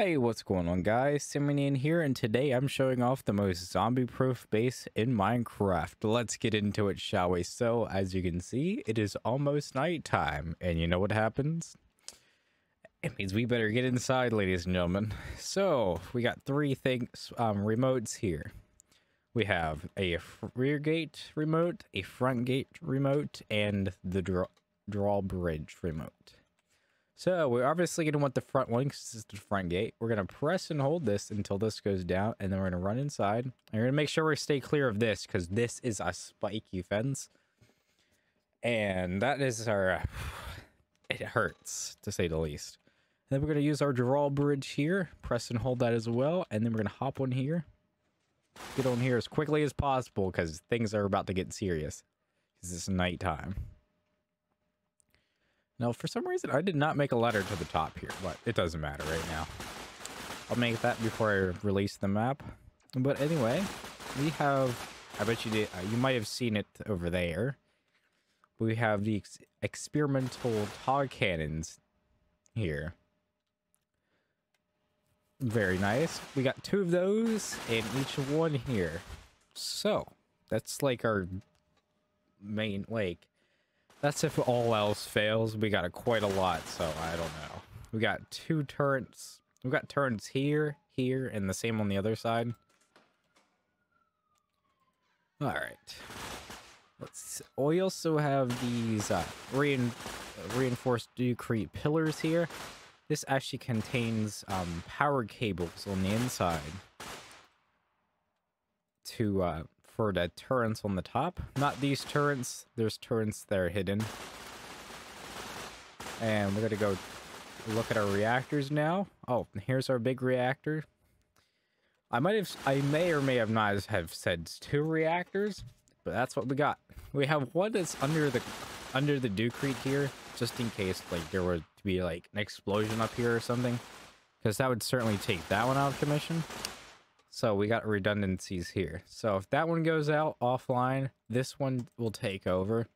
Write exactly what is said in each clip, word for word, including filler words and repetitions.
Hey, what's going on, guys? Semi Neon here, and today I'm showing off the most zombie-proof base in Minecraft. Let's get into it, shall we? So, as you can see, it is almost nighttime, and you know what happens? It means we better get inside, ladies and gentlemen. So, we got three things, um, remotes here. We have a rear gate remote, a front gate remote, and the draw drawbridge remote. So we're obviously going to want the front one because this is the front gate. We're going to press and hold this until this goes down, and then we're going to run inside. And we're going to make sure we stay clear of this because this is a spiky fence. And that is our... It hurts, to say the least. And then we're going to use our drawbridge here. Press and hold that as well. And then we're going to hop on here. Get on here as quickly as possible because things are about to get serious. Because it's nighttime. Now, for some reason, I did not make a ladder to the top here, but it doesn't matter right now. I'll make that before I release the map. But anyway, we have, I bet you did, uh, you might have seen it over there. We have the ex experimental hog cannons here. Very nice. We got two of those and each one here. So, that's like our main, like, that's if all else fails. We got a, quite a lot, so I don't know. We got two turrets. We got turrets here, here, and the same on the other side. All right. Let's see. We also have these uh, rein reinforced dewcrete pillars here. This actually contains um, power cables on the inside to... Uh, for the turrets on the top. Not these turrets. There's turrets that are hidden. And we're going to go look at our reactors now. Oh, here's our big reactor. I might have, I may or may have not have said two reactors, but that's what we got. We have one that's under the under the dewcrete here, just in case like there were to be like an explosion up here or something, because that would certainly take that one out of commission. So we got redundancies here. So if that one goes out offline, this one will take over.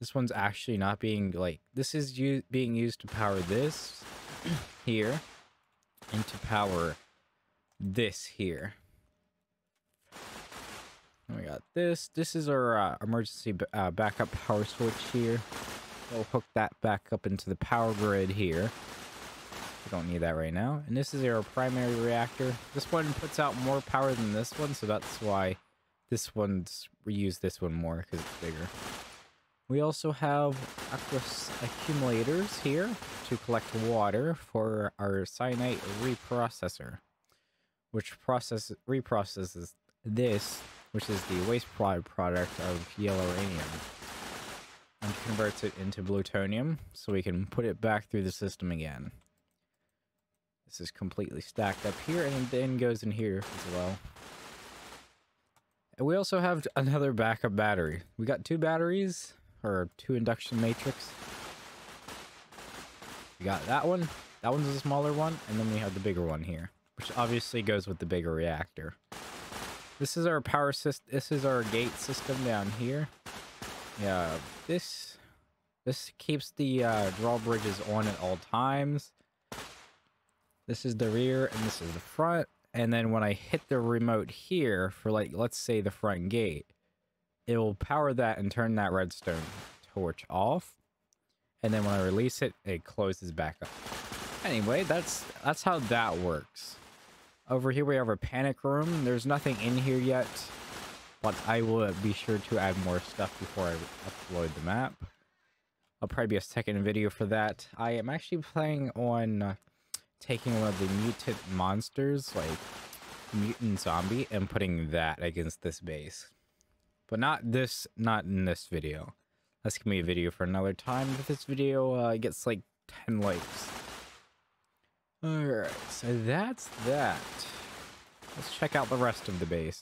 This one's actually not being, like, this is u being used to power this here and to power this here. And we got this. This is our uh, emergency b uh, backup power switch here. We'll hook that back up into the power grid here. We don't need that right now. And this is our primary reactor. This one puts out more power than this one, so that's why this one's, we use this one more because it's bigger. We also have aqueous accumulators here to collect water for our cyanite reprocessor, which process reprocesses this, which is the waste product of yellow uranium, and converts it into plutonium so we can put it back through the system again. This is completely stacked up here, and then goes in here as well. And we also have another backup battery. We got two batteries, or two induction matrix. We got that one. That one's a smaller one, and then we have the bigger one here, which obviously goes with the bigger reactor. This is our power system. This is our gate system down here. Yeah, this this keeps the uh, drawbridges on at all times. This is the rear, and this is the front, and then when I hit the remote here for, like, let's say the front gate, it will power that and turn that redstone torch off, and then when I release it, it closes back up. Anyway, that's that's how that works. Over here we have a panic room. There's nothing in here yet, but I will be sure to add more stuff before I upload the map. I'll probably be a second video for that. I am actually playing on... Uh, taking one of the mutant monsters, like mutant zombie, and putting that against this base. But not this, not in this video. That's gonna be a video for another time. If this video uh, gets like ten likes. Alright, so that's that. Let's check out the rest of the base.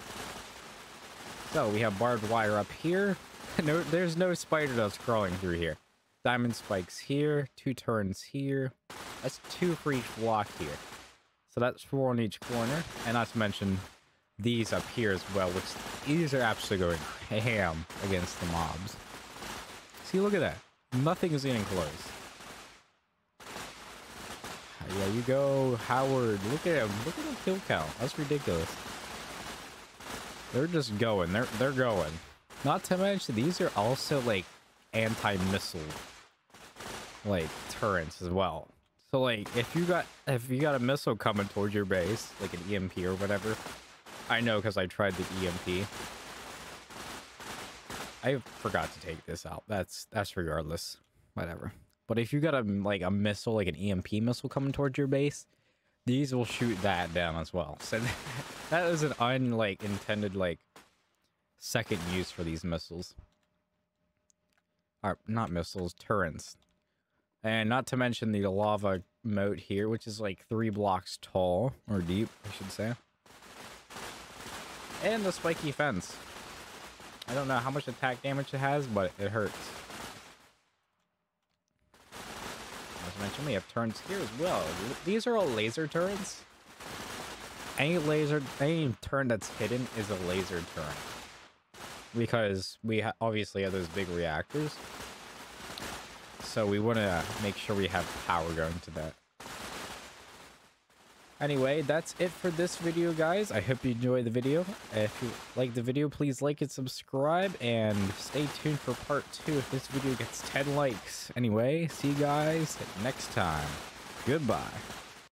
So we have barbed wire up here. No, there's no spider that's crawling through here. Diamond spikes here, two turns here. That's two for each block here. So that's four on each corner. And not to mention these up here as well, which these are absolutely going ham against the mobs. See, look at that. Nothing is getting close. I Yeah, you go, Howard. Look at him. Look at him kill cow. That's ridiculous. They're just going. They're they're going. Not to mention, these are also like anti-missile like turrets as well. So like, if you got if you got a missile coming towards your base, like an E M P or whatever. I know because I tried the E M P. I forgot to take this out. That's that's regardless, whatever. But if you got a like a missile, like an E M P missile coming towards your base, these will shoot that down as well. So that is an unlike intended like second use for these missiles. Or not missiles, turrets. And not to mention the lava moat here, which is like three blocks tall or deep, I should say. And the spiky fence. I don't know how much attack damage it has, but it hurts. Not to mention, we have turrets here as well. These are all laser turrets. Any laser, any turret that's hidden is a laser turret. Because we ha obviously have those big reactors. So we want to make sure we have power going to that. Anyway, that's it for this video, guys. I hope you enjoyed the video. If you like the video, please like and subscribe, and stay tuned for part two if this video gets ten likes. Anyway, see you guys next time. Goodbye.